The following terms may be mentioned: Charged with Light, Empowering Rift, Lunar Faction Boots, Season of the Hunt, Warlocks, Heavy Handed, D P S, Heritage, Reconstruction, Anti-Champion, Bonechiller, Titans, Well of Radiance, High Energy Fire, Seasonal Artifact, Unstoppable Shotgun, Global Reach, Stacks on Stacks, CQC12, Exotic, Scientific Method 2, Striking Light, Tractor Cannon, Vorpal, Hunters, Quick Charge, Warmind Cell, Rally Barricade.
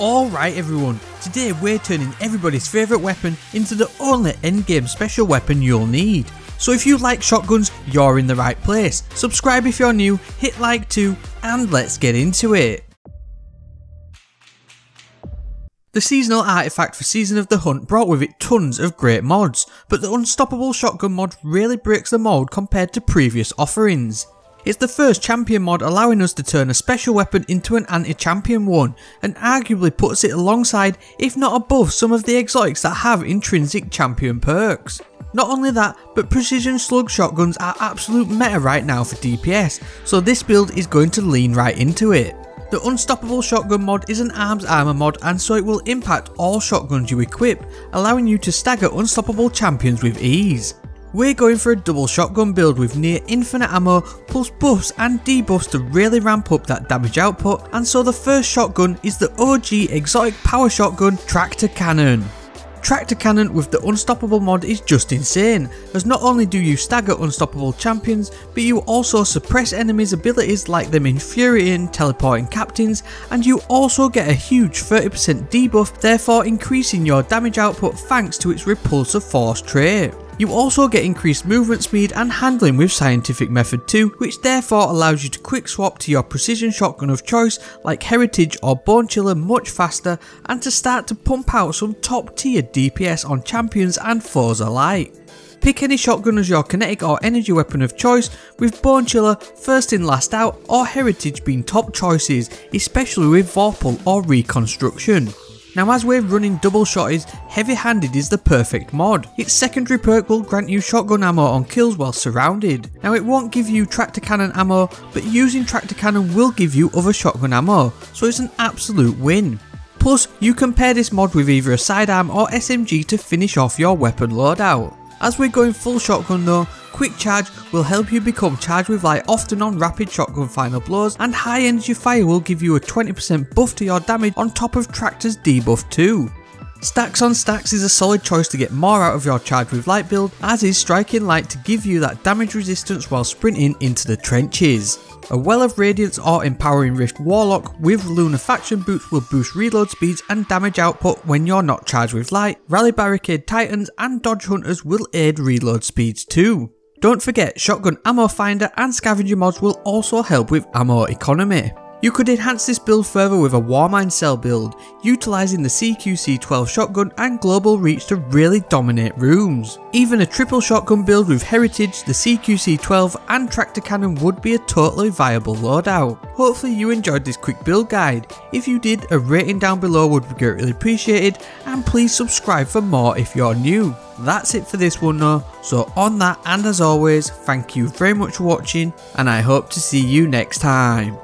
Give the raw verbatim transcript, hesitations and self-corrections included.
Alright everyone, today we're turning everybody's favourite weapon into the only endgame special weapon you'll need. So if you like shotguns, you're in the right place. Subscribe if you're new, hit like too, and let's get into it. The seasonal artifact for Season of the Hunt brought with it tons of great mods, but the Unstoppable Shotgun mod really breaks the mould compared to previous offerings. It's the first champion mod allowing us to turn a special weapon into an anti-champion one, and arguably puts it alongside if not above some of the exotics that have intrinsic champion perks. Not only that, but precision slug shotguns are absolute meta right now for D P S, so this build is going to lean right into it. The Unstoppable Shotgun mod is an arms armor mod, and so it will impact all shotguns you equip, allowing you to stagger unstoppable champions with ease. We're going for a double shotgun build with near infinite ammo, plus buffs and debuffs to really ramp up that damage output, and so the first shotgun is the O G exotic power shotgun Tractor Cannon. Tractor Cannon with the Unstoppable mod is just insane, as not only do you stagger unstoppable champions, but you also suppress enemies' abilities like them infuriating teleporting captains, and you also get a huge thirty percent debuff, therefore increasing your damage output thanks to its repulsive force trait. You also get increased movement speed and handling with Scientific Method two, which therefore allows you to quick swap to your precision shotgun of choice like Heritage or Bonechiller much faster, and to start to pump out some top tier D P S on champions and foes alike. Pick any shotgun as your kinetic or energy weapon of choice, with Bonechiller first in last out or Heritage being top choices, especially with Vorpal or Reconstruction. Now, as we're running double shotties, Heavy Handed is the perfect mod. Its secondary perk will grant you shotgun ammo on kills while surrounded. Now, it won't give you Tractor Cannon ammo, but using Tractor Cannon will give you other shotgun ammo, so it's an absolute win. Plus, you can pair this mod with either a sidearm or S M G to finish off your weapon loadout. As we're going full shotgun though, Quick Charge will help you become Charged with Light often on rapid shotgun final blows, and High Energy Fire will give you a twenty percent buff to your damage on top of Tractor's debuff too. Stacks on Stacks is a solid choice to get more out of your Charged with Light build, as is Striking Light to give you that damage resistance while sprinting into the trenches. A Well of Radiance or Empowering Rift Warlock with Lunar Faction Boots will boost reload speeds and damage output when you're not Charged with Light. Rally Barricade Titans and Dodge Hunters will aid reload speeds too. Don't forget, Shotgun Ammo Finder and Scavenger mods will also help with ammo economy. You could enhance this build further with a Warmind Cell build, utilising the C Q C twelve shotgun and Global Reach to really dominate rooms. Even a triple shotgun build with Heritage, the C Q C twelve and Tractor Cannon would be a totally viable loadout. Hopefully you enjoyed this quick build guide. If you did, a rating down below would be greatly appreciated, and please subscribe for more if you're new. That's it for this one though, so on that and as always, thank you very much for watching, and I hope to see you next time.